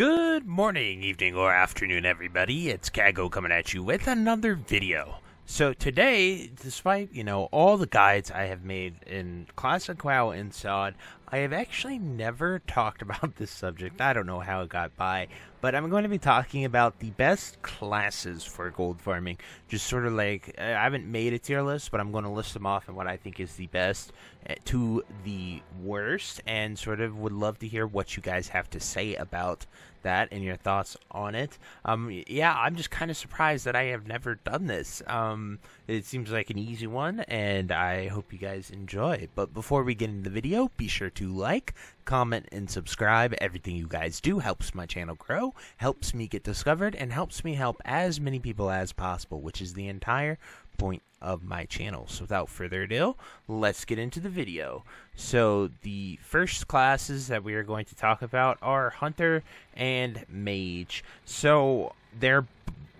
Good morning, evening, or afternoon, everybody. It's Kaghoe coming at you with another video. So today, despite, all the guides I have made in Classic WoW and SOD, I have actually never talked about this subject. I don't know how it got by, but I'm going to be talking about the best classes for gold farming. Just sort of like, I haven't made a tier list, but I'm going to list them off and what I think is the best to the worst, and sort of would love to hear what you guys have to say about that and your thoughts on it. Yeah, I'm just kind of surprised that I have never done this. It seems like an easy one, and I hope you guys enjoy. But before we get into the video, be sure to like, comment, and subscribe. Everything you guys do helps my channel grow, helps me get discovered, and helps me help as many people as possible, which is the entire point of my channel. So without further ado, let's get into the video. So the first classes that we are going to talk about are Hunter and Mage. So they're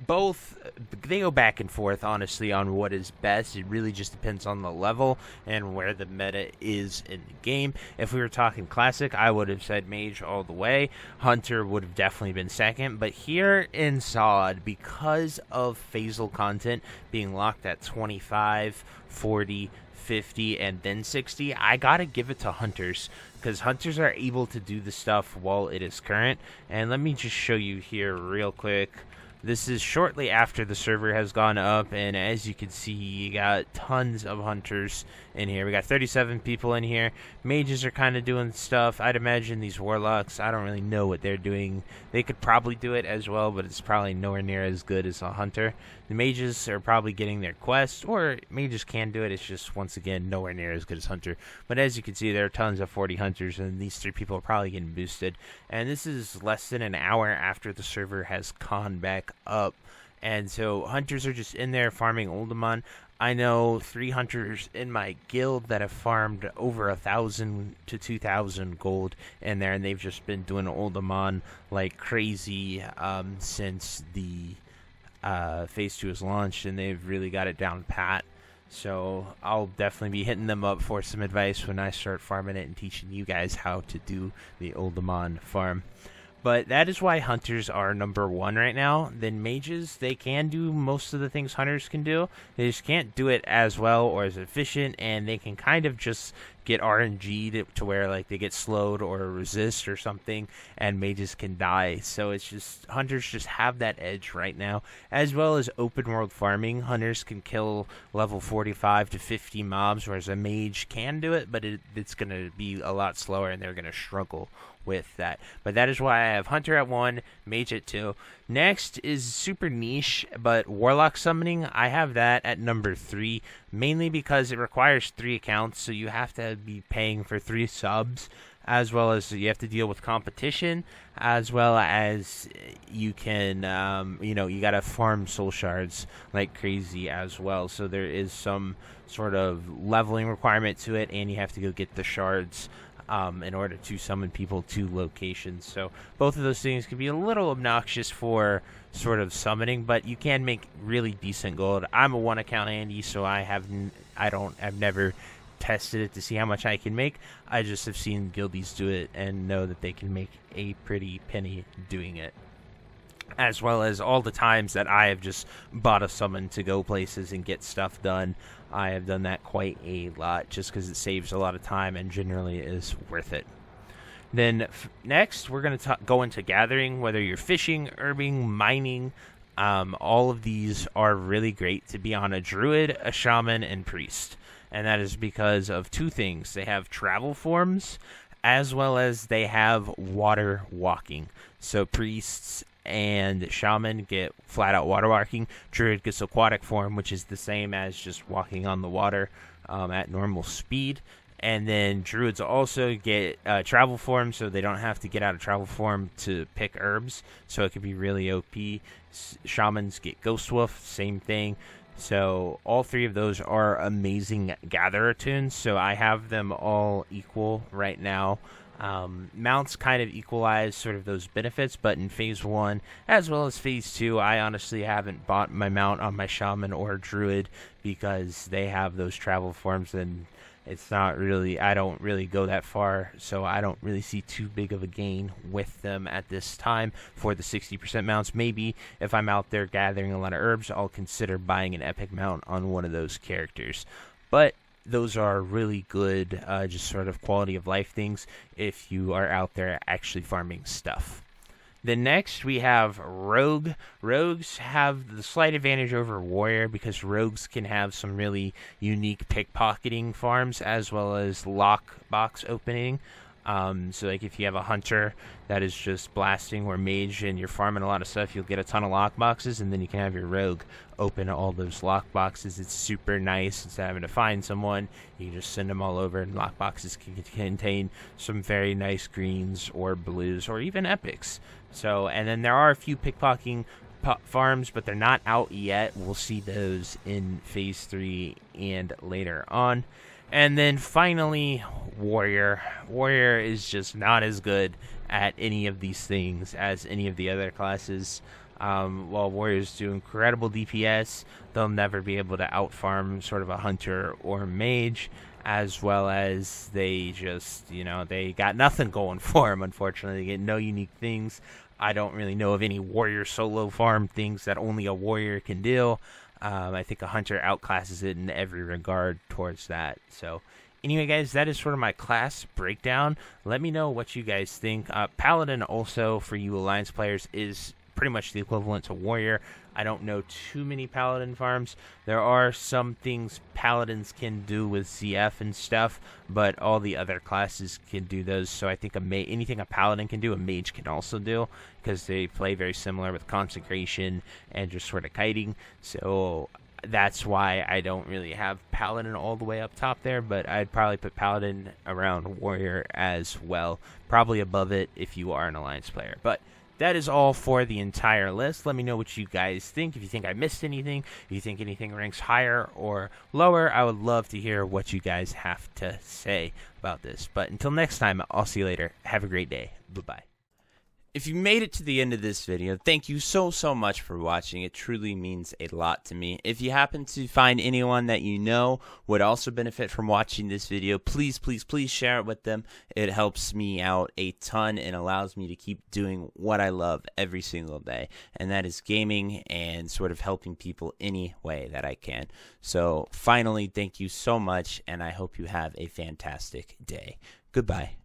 both, they go back and forth, honestly, on what is best. It really just depends on the level and where the meta is in the game. If we were talking Classic, I would have said Mage all the way. Hunter would have definitely been second. But here in SOD, because of phasal content being locked at 25, 40, 50, and then 60, I gotta give it to Hunters, because Hunters are able to do the stuff while it is current. And let me just show you here real quick. This is shortly after the server has gone up, and as you can see, you got tons of Hunters in here. We got 37 people in here. Mages are kind of doing stuff. I'd imagine these Warlocks, I don't really know what they're doing. They could probably do it as well, but it's probably nowhere near as good as a Hunter. The Mages are probably getting their quest, or Mages can do it. It's just, once again, nowhere near as good as Hunter. But as you can see, there are tons of 40 Hunters, and these three people are probably getting boosted. And this is less than an hour after the server has gone back up, and so Hunters are just in there farming Uldamon. I know 3 Hunters in my guild that have farmed over 1,000 to 2,000 gold in there, and they've just been doing Uldamon like crazy since the phase 2 was launched, and they've really got it down pat. So I'll definitely be hitting them up for some advice when I start farming it and teaching you guys how to do the Uldamon farm. But that is why Hunters are number one right now. Then Mages, they can do most of the things Hunters can do. They just can't do it as well or as efficient, and they can kind of just get RNG'd to where like they get slowed or resist or something, and Mages can die. So it's just, Hunters just have that edge right now. As well as open world farming, Hunters can kill level 45 to 50 mobs, whereas a Mage can do it, but it's going to be a lot slower, and they're going to struggle with that. But that is why I have Hunter at 1, Mage at 2. Next is super niche, but Warlock summoning, I have that at number 3, mainly because it requires 3 accounts, so you have to be paying for 3 subs, as well as you have to deal with competition, as well as you can, you gotta farm soul shards like crazy as well. So there is some sort of leveling requirement to it, and you have to go get the shards in order to summon people to locations. So both of those things can be a little obnoxious for sort of summoning, but you can make really decent gold. I'm a 1 account Andy, so I've never tested it to see how much I can make. I just have seen guildies do it and know that they can make a pretty penny doing it. As well as all the times that I have just bought a summon to go places and get stuff done. I have done that quite a lot just because it saves a lot of time and generally is worth it. Then next we're going to go into gathering, whether you're fishing, herbing, mining. All of these are really great to be on a druid, a shaman, and priest. And that is because of 2 things. They have travel forms as well as they have water walking. So priests and shaman get flat out water walking. Druid gets aquatic form, which is the same as just walking on the water at normal speed. And then druids also get travel form, so they don't have to get out of travel form to pick herbs, so it could be really OP. Shamans get ghost wolf, same thing. So all 3 of those are amazing gatherer tunes, so I have them all equal right now. Mounts kind of equalize sort of those benefits, but in phase 1 as well as phase 2, I honestly haven't bought my mount on my shaman or druid because they have those travel forms, and it's not really, I don't really go that far, so I don't really see too big of a gain with them at this time for the 60% mounts. Maybe if I'm out there gathering a lot of herbs, I'll consider buying an epic mount on one of those characters. But those are really good, just sort of quality of life things if you are out there actually farming stuff. Then next we have Rogue. Rogues have the slight advantage over Warrior because Rogues can have some really unique pickpocketing farms as well as lockbox opening. So like if you have a hunter that is just blasting, or mage, and you're farming a lot of stuff, you'll get a ton of lock boxes, and then you can have your rogue open all those lock boxes. It's super nice. Instead of having to find someone, you can just send them all over, and lock boxes can contain some very nice greens or blues or even epics. So, and then there are a few pickpocketing farms, but they're not out yet. We'll see those in phase 3 and later on. And then finally, Warrior. Warrior is just not as good at any of these things as any of the other classes. While Warriors do incredible DPS, they'll never be able to outfarm sort of a Hunter or Mage, as well as they just, you know, they got nothing going for them, unfortunately. They get no unique things. I don't really know of any Warrior solo farm things that only a Warrior can do. I think a hunter outclasses it in every regard towards that. So anyway, guys, that is sort of my class breakdown. Let me know what you guys think. Paladin also, for you Alliance players, is pretty much the equivalent to Warrior. I don't know too many Paladin farms. There are some things Paladins can do with CF and stuff, but all the other classes can do those. So I think anything a Paladin can do, a Mage can also do, because they play very similar with Consecration and just sort of kiting. So that's why I don't really have Paladin all the way up top there, but I'd probably put Paladin around Warrior as well. Probably above it if you are an Alliance player. But that is all for the entire list. Let me know what you guys think. If you think I missed anything, if you think anything ranks higher or lower, I would love to hear what you guys have to say about this. But until next time, I'll see you later. Have a great day. Bye-bye. If you made it to the end of this video, thank you so much for watching. It truly means a lot to me. If you happen to find anyone that you know would also benefit from watching this video, please share it with them. It helps me out a ton and allows me to keep doing what I love every single day, and that is gaming and sort of helping people any way that I can. So finally, thank you so much, and I hope you have a fantastic day. Goodbye.